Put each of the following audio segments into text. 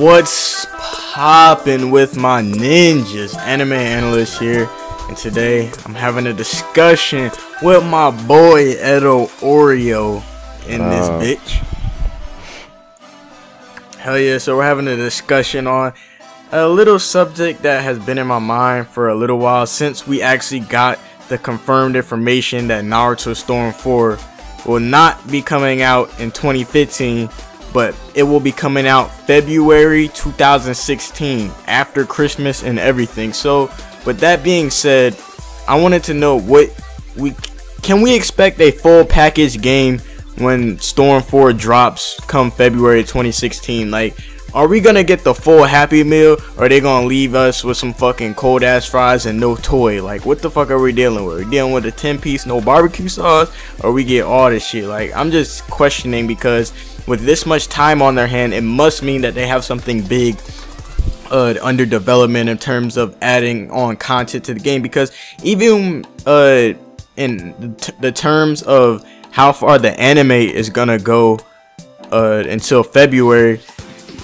What's poppin' with my ninjas? Anime Analyst here, and today I'm having a discussion with my boy Edo Oreo in this bitch. Hell yeah, so we're having a discussion on a little subject that has been in my mind for a little while since we actually got the confirmed information that Naruto Storm 4 will not be coming out in 2015. But it will be coming out February 2016, after Christmas and everything. So with that being said, I wanted to know, what can we expect a full package game when Storm 4 drops come February 2016? Like, are we gonna get the full Happy Meal, or are they gonna leave us with some fucking cold ass fries and no toy? Like, what the fuck are we dealing with? Are we dealing with a 10-piece no barbecue sauce, or we get all this shit? Like, I'm just questioning, because with this much time on their hand, it must mean that they have something big under development in terms of adding on content to the game. Because even in the terms of how far the anime is gonna go until February,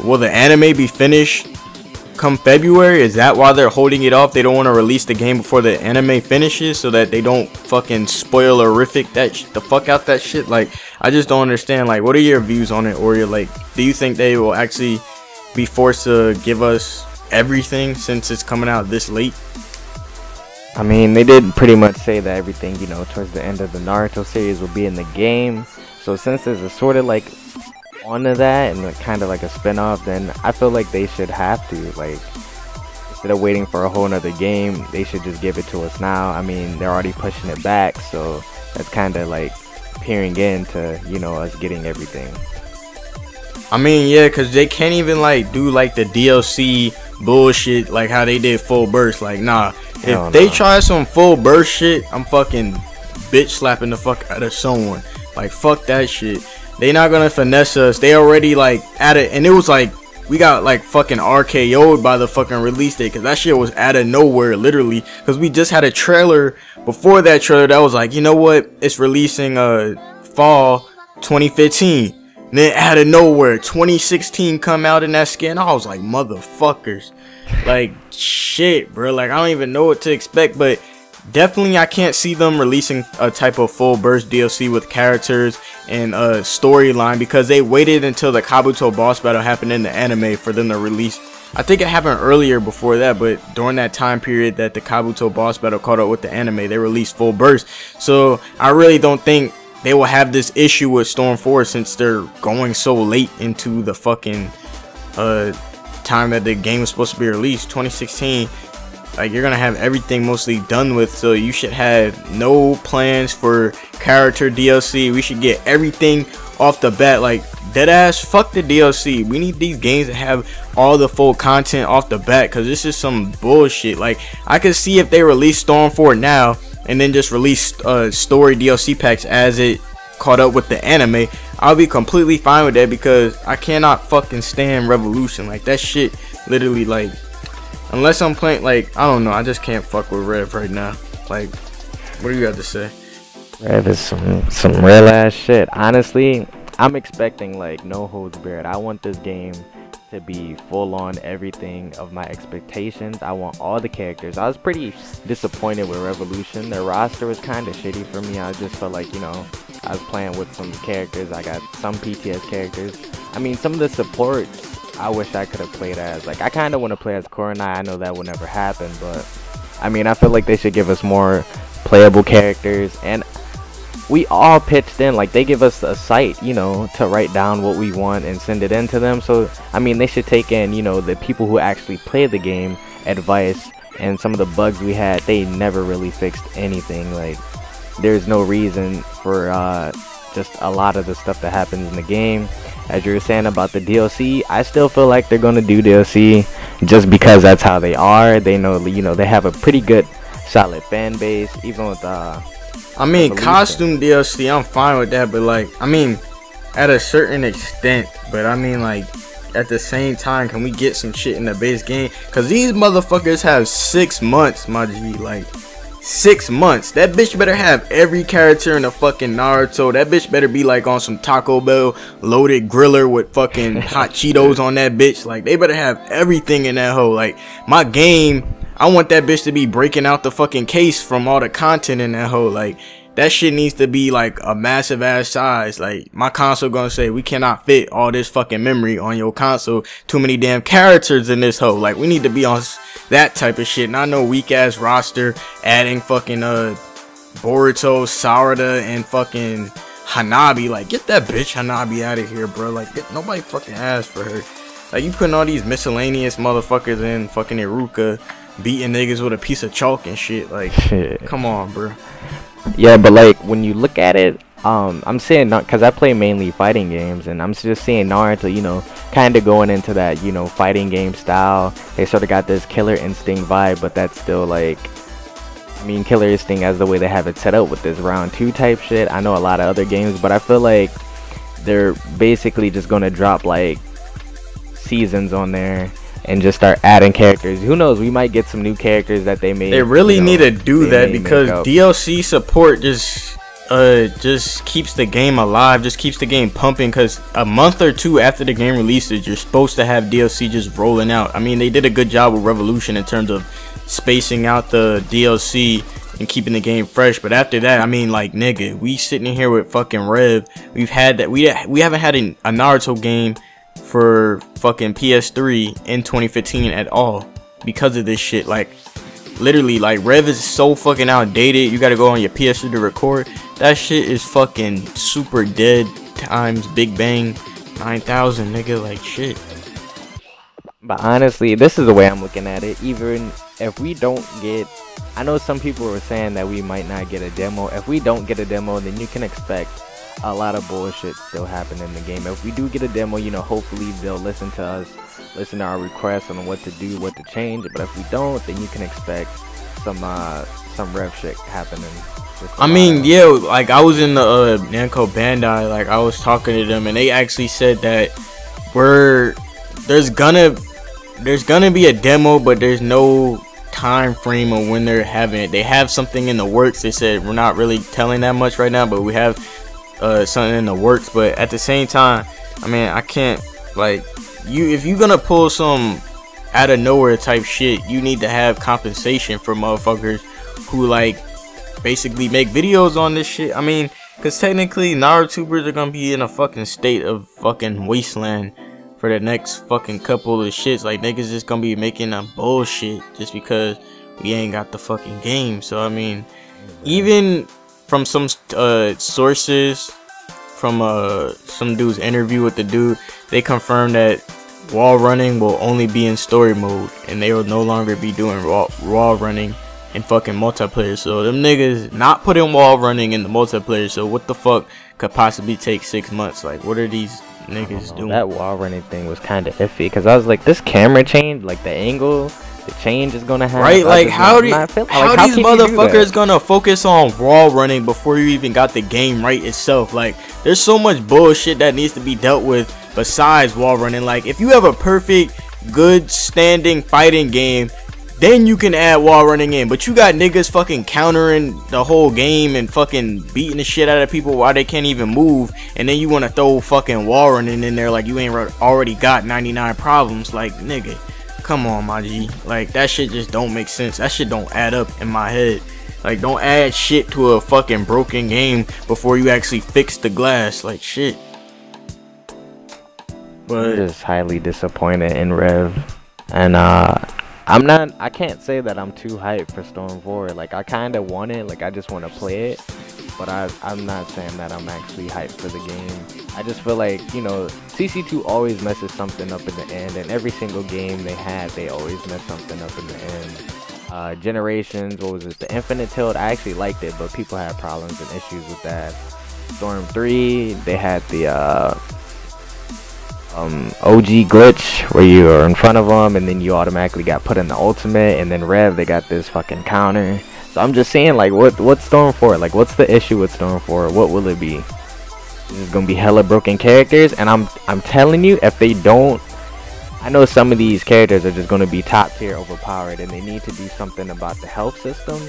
will the anime be finished come February? Is that why they're holding it off? They don't want to release the game before the anime finishes so that they don't fucking spoilerific that the fuck out that shit. Like, I just don't understand. Like, what are your views on it, Oreo? Like, do you think they will actually be forced to give us everything since it's coming out this late? I mean, they did pretty much say that everything, you know, towards the end of the Naruto series will be in the game. So since there's a sort of like onto that and like kind of like a spin-off, then I feel like they should have to, like, instead of waiting for a whole nother game, they should just give it to us now. I mean, they're already pushing it back, so that's kind of like peering into, you know, us getting everything. I mean, yeah, because they can't even like do like the DLC bullshit, like how they did Full Burst. Like, nah, if they try some Full Burst shit, I'm fucking bitch slapping the fuck out of someone. Like, fuck that shit. They not gonna finesse us. They already like at it, and it was like we got like fucking RKO'd by the fucking release date, because that shit was out of nowhere, literally. Because we just had a trailer before that trailer that was like, you know what, it's releasing fall 2015. And then out of nowhere, 2016 come out in that skin. I was like, motherfuckers, like shit, bro. Like, I don't even know what to expect, but definitely I can't see them releasing a type of Full Burst DLC with characters and a storyline, because they waited until the Kabuto boss battle happened in the anime for them to release. I think it happened earlier before that, but during that time period that the Kabuto boss battle caught up with the anime, they released Full Burst. So I really don't think they will have this issue with Storm 4 since they're going so late into the fucking time that the game was supposed to be released, 2016. Like, you're gonna have everything mostly done with, so you should have no plans for character DLC. We should get everything off the bat. Like, deadass, fuck the DLC. We need these games to have all the full content off the bat, because this is some bullshit. Like, I could see if they release Storm 4 now and then just release story DLC packs as it caught up with the anime. I'll be completely fine with that, because I cannot fucking stand Revolution. Like, that shit literally, like, unless I'm playing, like, I don't know, I just can't fuck with Rev right now. Like, what do you have to say? Rev is some real ass shit. Honestly, I'm expecting like no holds barred. I want this game to be full on everything of my expectations. I want all the characters. I was pretty disappointed with Revolution. Their roster was kind of shitty for me. I just felt like, you know, I was playing with some characters. I got some PTS characters. I mean, some of the supports I wish I could have played as. Like, I kind of want to play as Koronai. I know that will never happen, but I mean, I feel like they should give us more playable characters. And we all pitched in. Like, they give us a site, you know, to write down what we want and send it in to them. So, I mean, they should take in, you know, the people who actually play the game, advice, and some of the bugs we had. They never really fixed anything. Like, there's no reason for just a lot of the stuff that happens in the game. As you were saying about the DLC, I still feel like they're going to do DLC just because that's how they are. They know, you know, they have a pretty good, solid fan base, even with I mean, costume DLC, I'm fine with that, but like, I mean, at a certain extent, but I mean, like, at the same time, can we get some shit in the base game? Because these motherfuckers have 6 months, my G, like, 6 months. That bitch better have every character in a fucking Naruto. That bitch better be like on some Taco Bell loaded griller with fucking hot Cheetos on that bitch. Like, they better have everything in that hoe. Like, my game, I want that bitch to be breaking out the fucking case from all the content in that hoe. Like, that shit needs to be like a massive ass size. Like, my console gonna say, we cannot fit all this fucking memory on your console. Too many damn characters in this hoe. Like, we need to be on that type of shit. And I know weak ass roster, adding fucking Boruto, Sarada, and fucking Hanabi. Like, get that bitch Hanabi out of here, bro. Like, nobody fucking asked for her. Like, you putting all these miscellaneous motherfuckers in fucking Iruka, beating niggas with a piece of chalk and shit. Like, come on, bro. Yeah, but like when you look at it, I'm saying not because I play mainly fighting games, and I'm just seeing Naruto, you know, kind of going into that, you know, fighting game style. They sort of got this Killer Instinct vibe, but that's still like, I mean, Killer Instinct as the way they have it set up with this round 2 type shit. I know a lot of other games, but I feel like they're basically just gonna drop like seasons on there and just start adding characters. Who knows, we might get some new characters that they made. They really need to do that, because DLC support just keeps the game alive, just keeps the game pumping, because a month or two after the game releases, you're supposed to have DLC just rolling out. I mean, they did a good job with Revolution in terms of spacing out the DLC and keeping the game fresh, but after that, I mean, like, nigga, we sitting here with fucking Rev. We've had that, we haven't had a Naruto game for fucking PS3 in 2015 at all because of this shit. Like, literally, like, Rev is so fucking outdated. You gotta go on your PS3 to record. That shit is fucking super dead times Big Bang 9000, nigga. Like, shit. But honestly, this is the way I'm looking at it. Even if we don't get, I know some people were saying that we might not get a demo. If we don't get a demo, then you can expect a lot of bullshit still happening in the game. If we do get a demo, you know, hopefully they'll listen to us, listen to our requests on what to do, what to change. But if we don't, then you can expect some rev shit happening. I mean, yeah, like, I was in the Namco Bandai, like, I was talking to them, and they actually said that there's gonna be a demo, but there's no time frame of when they're having it. They have something in the works. They said, we're not really telling that much right now, but we have something in the works. But at the same time, I mean, I can't, like, if you're gonna pull some out of nowhere type shit, you need to have compensation for motherfuckers who, like, basically make videos on this shit. I mean, because technically Narutubers are gonna be in a fucking state of fucking wasteland for the next fucking couple of shits. Like, niggas just gonna be making a bullshit just because we ain't got the fucking game. So I mean, even from some sources, from some dude's interview with the dude, they confirmed that wall running will only be in story mode, and they will no longer be doing wall running in fucking multiplayer. So them niggas not putting wall running in the multiplayer. So what the fuck could possibly take 6 months? Like, what are these niggas doing? That wall running thing was kind of iffy, because I was like, this camera change, like the angle, the change is gonna happen, right? Like, how these motherfuckers gonna focus on wall running before you even got the game right itself? Like, there's so much bullshit that needs to be dealt with besides wall running. Like, if you have a perfect, good standing fighting game, then you can add wall running in. But you got niggas fucking countering the whole game and fucking beating the shit out of people while they can't even move, and then you want to throw fucking wall running in there like you ain't already got 99 problems. Like, nigga, come on, my G. Like, that shit just don't make sense. That shit don't add up in my head. Like, don't add shit to a fucking broken game before you actually fix the glass. Like, shit. But I'm just highly disappointed in Rev, and I can't say that I'm too hyped for Storm 4. Like, I kind of want it. Like, I just want to play it, but I'm not saying that I'm actually hyped for the game. I just feel like, you know, CC2 always messes something up in the end, and every single game they had, they always mess something up in the end. Generations, what was it, the Infinite Tilt, I actually liked it, but people had problems and issues with that. Storm 3, they had the OG glitch where you are in front of them and then you automatically got put in the ultimate, and then Rev, they got this fucking counter. So I'm just saying, like, what's Storm 4? Like, what's the issue with Storm 4? What will it be? There's gonna be hella broken characters, and I'm telling you, if they don't, I know some of these characters are just gonna be top tier overpowered, and they need to do something about the health system.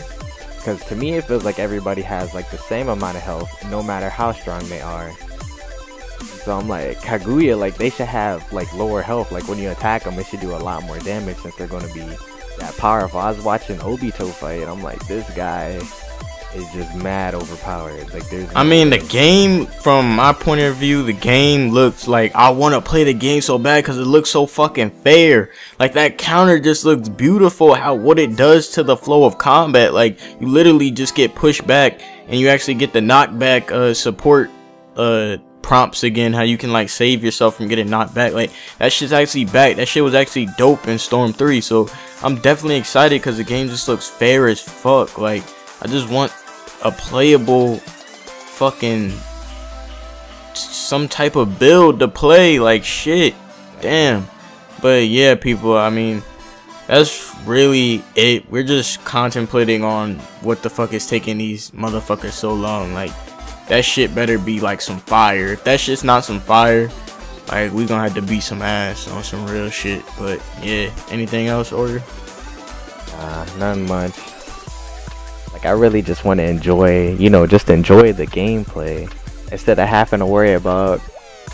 because to me it feels like everybody has like the same amount of health no matter how strong they are. So I'm like, Kaguya, like they should have like lower health, like when you attack them it should do a lot more damage since they're going to be that powerful. I was watching Obito fight and I'm like, this guy is just mad overpowered. Like there's no, I mean, the game from my point of view, the game looks like, I want to play the game so bad because it looks so fucking fair. Like that counter just looks beautiful, how what it does to the flow of combat. Like you literally just get pushed back and you actually get the knockback support prompts again, how you can like save yourself from getting knocked back. Like that shit's actually back. That shit was actually dope in Storm 3. So I'm definitely excited because the game just looks fair as fuck. Like I just want a playable fucking some type of build to play, like shit, damn. But yeah, people, I mean, that's really it. We're just contemplating on what the fuck is taking these motherfuckers so long. Like that shit better be like some fire. If that shit's not some fire, like we gonna have to beat some ass on some real shit. But yeah, anything else, Oreo? Not much. Like I really just want to enjoy, you know, just enjoy the gameplay instead of having to worry about,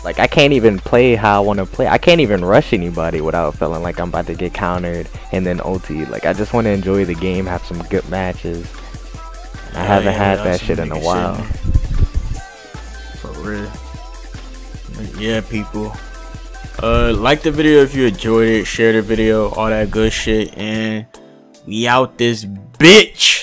like, I can't even play how I want to play. I can't even rush anybody without feeling like I'm about to get countered and then ulti. Like I just want to enjoy the game, have some good matches. I haven't had that shit in a while. For real. But yeah, people. Like the video if you enjoyed it, share the video, all that good shit, and we out this bitch.